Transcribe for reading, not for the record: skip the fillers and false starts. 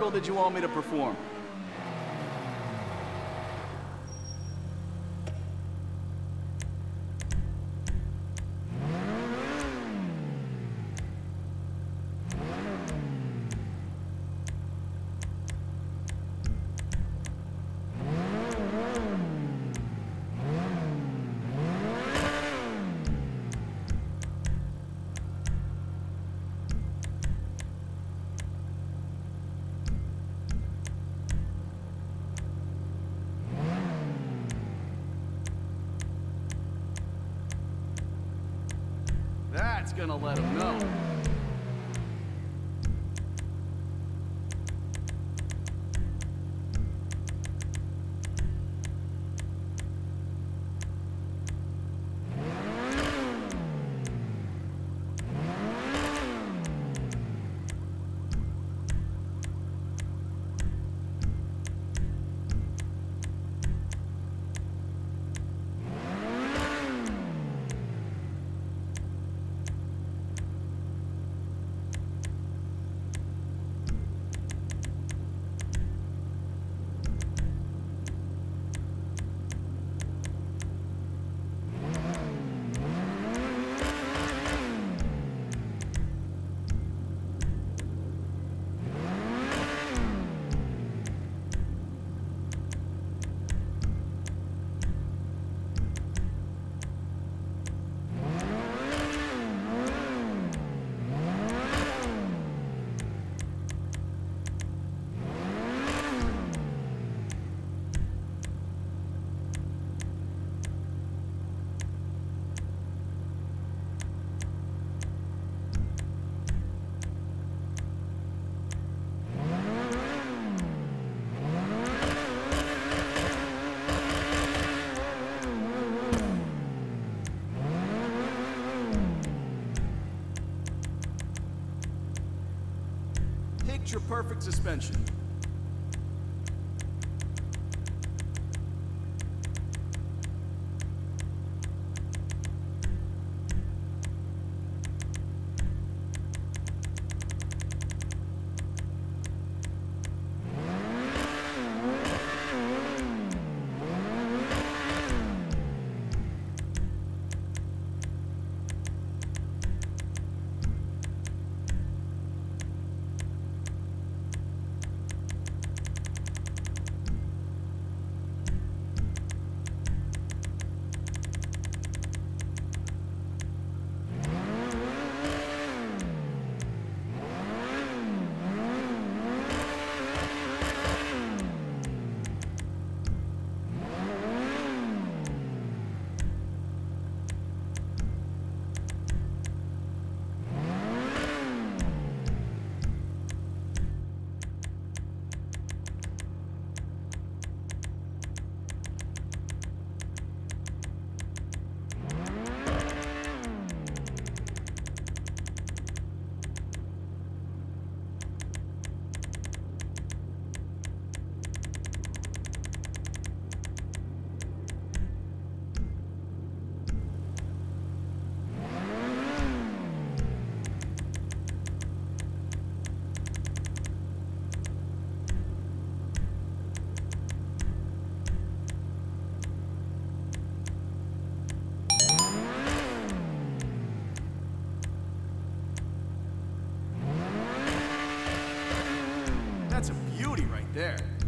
miracle did you want me to perform? That's gonna let him know. Your perfect suspension. That's a beauty right there.